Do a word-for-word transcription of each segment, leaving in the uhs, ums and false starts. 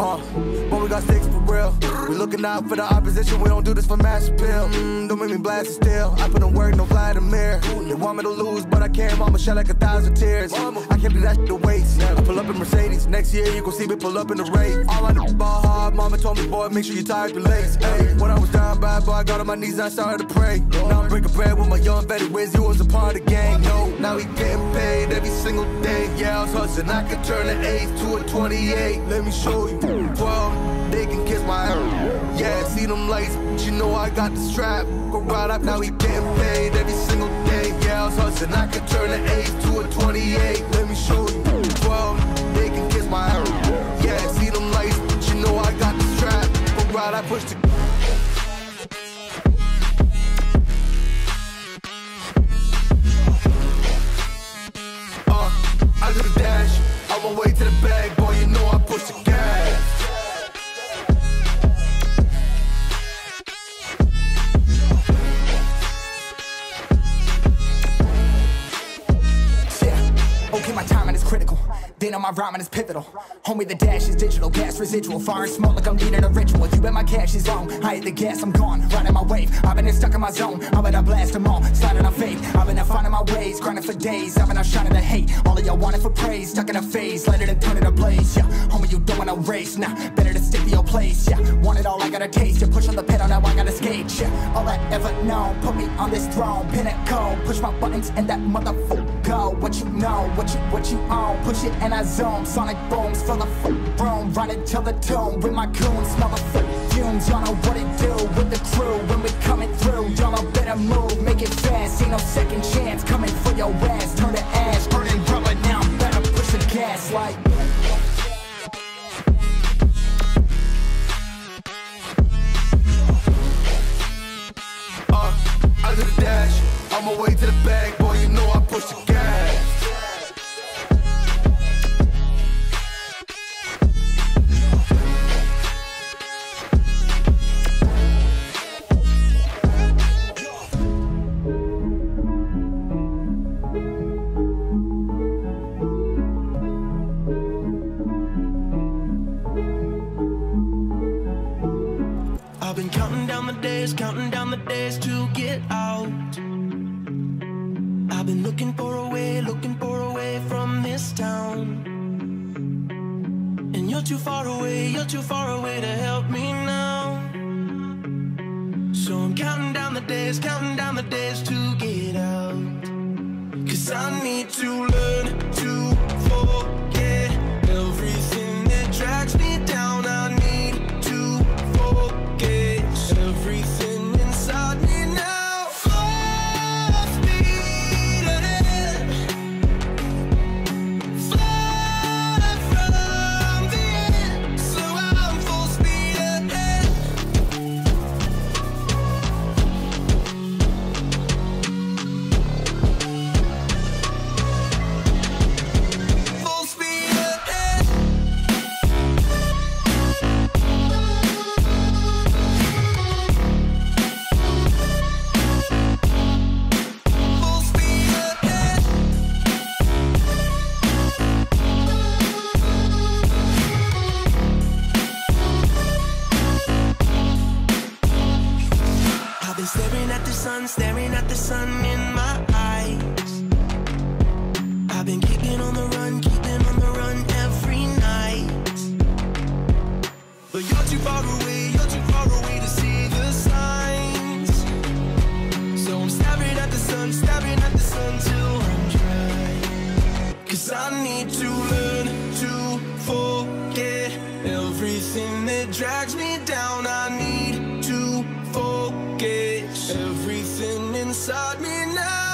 Uh, but we got sticks for real. We looking out for the opposition. We don't do this for mass appeal. Mm, don't make me blast it still. I put in work, no Vladimir. They want me to lose, but I can't. Mama shed like a thousand tears. I can't do that shit to waste. I pull up in Mercedes. Next year you gon' see me pull up in the race. All I know is ball hard. Mama told me, boy, make sure you tie up your legs. Hey, when I was down bad, boy, I got on my knees and I started to pray. Now I'm breaking bread with my young Betty Wiz. He was a part of the gang. No, now he getting paid every single day. Yeah, I was hustling. I could turn an eight to a twenty-eight. Let me show you. twelve, they can kiss my ass. Yeah, see them lights, but you know I got the strap. Go right up, now we getting paid every single day. Yeah, I was hustling, I could turn an eight to a twenty-eight. Let me show you. twelve, they can kiss my ass. Yeah, see them lights, but you know I got the strap. Go right, I push the. Uh, I do the dash, on my way to the bag, boy, you know I push the. Critical, then on my rhyming is pivotal. Homie, the dash is digital, gas residual. Fire and smoke like I'm needing a ritual. You bet my cash is on, I hit the gas, I'm gone. Riding my wave, I've been stuck in my zone. I bet I blast them all, sliding on faith. I've been out finding my ways, grinding for days. I've been out shining the hate, all of y'all wanted for praise. Stuck in a phase, lighter than turning a blaze. Yeah, homie, you don't wanna race, nah. Better to stick to your place, yeah. Want it all, I gotta taste. You push on the pedal, now I gotta skate, yeah. All I ever know, put me on this throne. Pinnacle, push my buttons and that motherfucker go. What you know, what you, what you are. Push it and I zone, sonic booms for the f room. Run it till the tomb with my goons, smell the f fumes. Y'all know what it do with the crew when we coming through. Y'all know better move, make it fast. Ain't no second chance, coming for your ass. Turn to ash, burning rubber, now I'm better push the gas like. Uh, I do the dash, on my way to the bag, boy, you know I push the gas. Counting down the days to get out. I've been looking for a way, looking for a way from this town. And you're too far away, you're too far away to help me now. So I'm counting down the days, counting down the days to get out. 'Cause I need to learn to forget everything that drags me down. I need to forget everything inside me now. Fly, speed ahead. Fly from the end. So I'm full speed ahead. Full speed ahead. Staring at the sun in my eyes. I've been keeping on the run, keeping on the run every night. But you're too far away, you're too far away to see the signs. So I'm staring at the sun, staring at the sun till I'm dry. 'Cause I need to learn to forget everything that drags me down. I need to forget everything inside me now.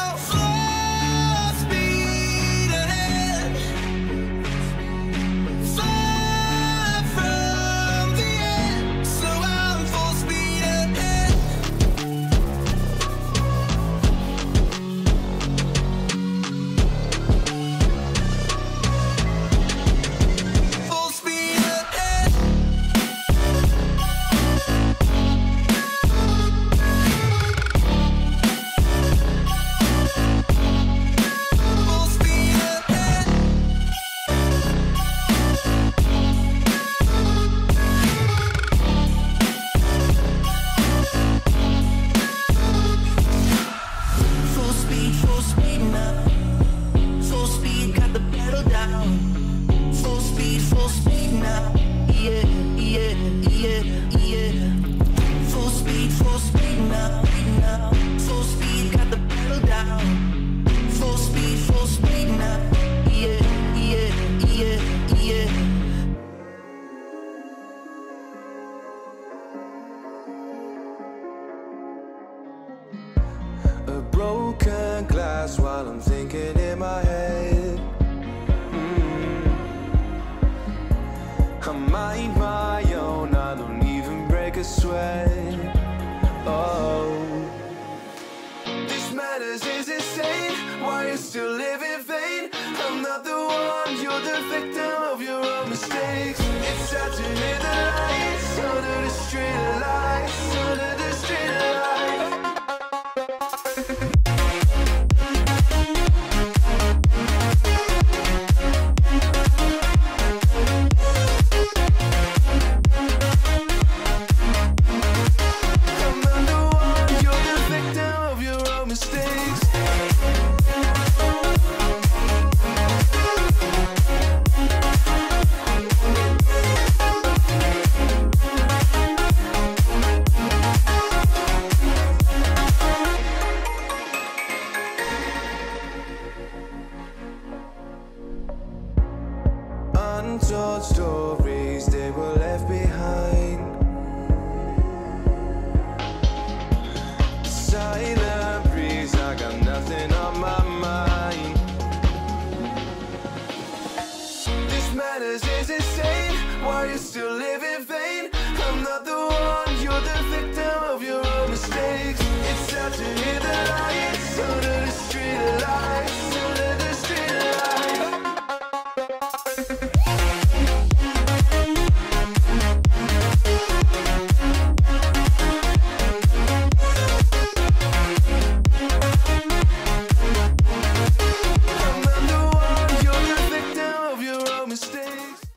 this way. Oh, this madness is insane. Why you still live in vain? I'm not the one, you're the victim of your own mistakes. It's sad to hear the lights under the street lights, under the street lights. Untold stories they were left behind. Silent breeze, I got nothing on my mind. This madness is insane. Why you still live in vain? I'm not the one, you're the victim of your own mistakes. It's sad to hear the lights under the street lights. Stay.